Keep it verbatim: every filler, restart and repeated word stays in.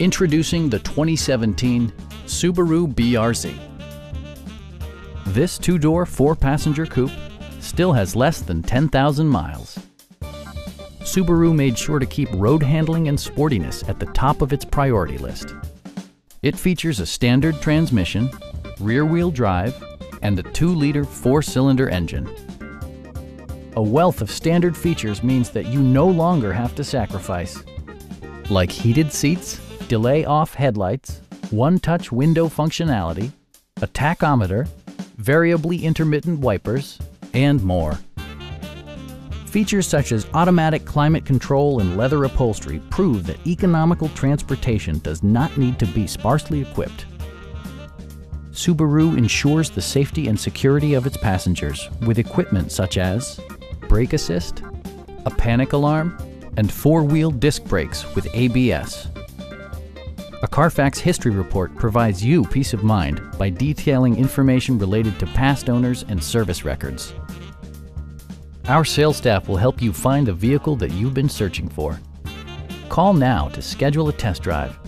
Introducing the twenty seventeen Subaru B R Z. This two-door, four-passenger coupe still has less than ten thousand miles. Subaru made sure to keep road handling and sportiness at the top of its priority list. It features a standard transmission, rear-wheel drive, and a two-liter four-cylinder engine. A wealth of standard features means that you no longer have to sacrifice, like heated seats, delay-off headlights, one-touch window functionality, a tachometer, variably intermittent wipers, and more. Features such as automatic climate control and leather upholstery prove that economical transportation does not need to be sparsely equipped. Subaru ensures the safety and security of its passengers with equipment such as brake assist, a panic alarm, and four-wheel disc brakes with A B S. A Carfax history report provides you peace of mind by detailing information related to past owners and service records. Our sales staff will help you find the vehicle that you've been searching for. Call now to schedule a test drive.